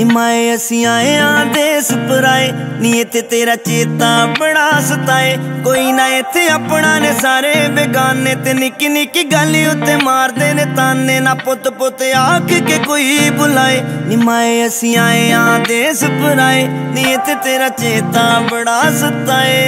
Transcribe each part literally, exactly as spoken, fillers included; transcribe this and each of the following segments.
निमाए असी आए आदेश पराए नी इत्थे तेरा चेता बड़ा सताए। कोई ना इत्थे अपना ने सारे बेगाने ते निक्की निक्की गल्ल उत्ते मारदे ने ताने। ना पुत पुत आख के कोई बुलाए निमाए असी आए आदेश पराए नी इत्थे तेरा चेता बड़ा सताए।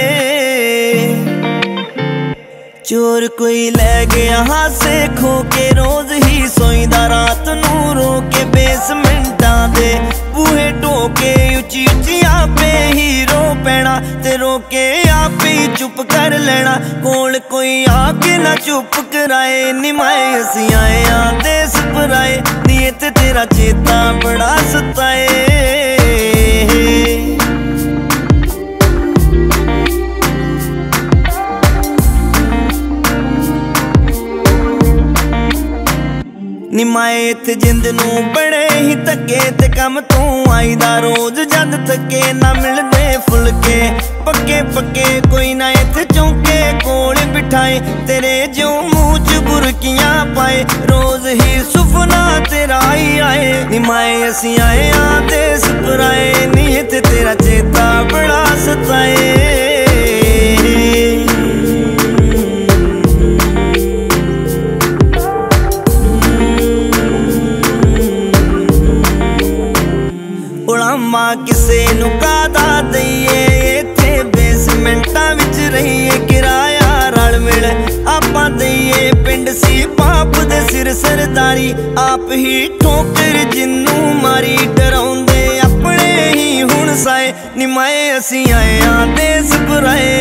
चोर कोई ले गया हासे खो के रोज ही सोईदा रात नू रो के बेसमेंटा दे बूहे टोके उची उची आपे ही रो पैना ते रोके आपे ही चुप कर लेना। कोल कोई आके ना चुप कराए निमाए असी आए आते सपराए नी ते तेरा चेता बड़ा सताए। निमाए इत्थे जिंद नू बड़े ही धक्के ते कम तू आई दा रोज जद थके ना मिलदे फुलके पक्के पक्के। कोई ना इत्थे चौंके कोल बिठाए तेरे जो मूंह च बुरकियां पाए रोज ही सुफना तेरा ही आए। निमाए असी आए आते सपराए नी इत्थे तेरा चेता बड़ा सताए। किसे नू कादा दईए इत्थे बेसमेंटा विच रहीए किराया रल मिल आपां दईए पिंड सी पाप दे सिर सरदारी आप ही ठोकर जिन्नू मारी डराउंदे अपने ही हुण साए। निमाए असी आए आते सपराए।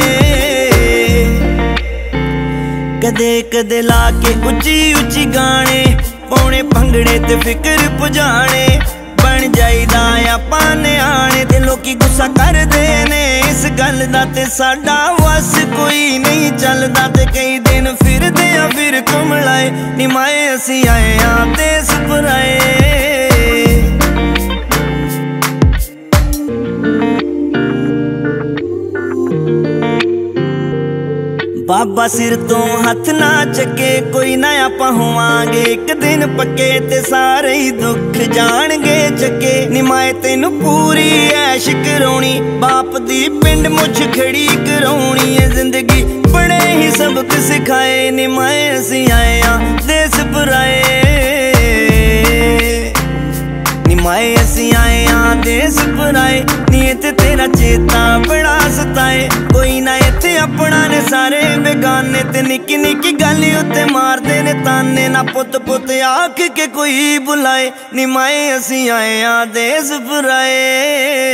कदे कदे ला के उची उची गाने पौने भंगड़े ते फिकर पुजाने बन जाईदा आपां न्याणे ते लोकी गुस्सा करदे ने इस गल दा ते साडा वस कोई नहीं चलदा ते कई दिन फिरदे आ फिर घुमलाए। निमाए असी आए आते सपराए। बाबा सिर तो हथ ना चके कोई ना आपां होवांगे एक दिन पक्के ते सारे ही दुख जाणगे चके। निमाए तेनू पूरी ऐश करोनी बाप दी पिंड मुछ खड़ी करोनी ए जिंदगी बड़े ही सबक सिखाए। निमाए असी आए आ देस पराए। निमाए असी आए आ देस पराए नी ते तेरा चेता बड़ा सताए। कोई ना इत्थे अपना ने सारे बेगाने ते निक्की निक्की गल्ल उत्ते मारदे ने ताने। ना पुत पुत आख के कोई बुलाए निमाए असी आए आ देस पराए।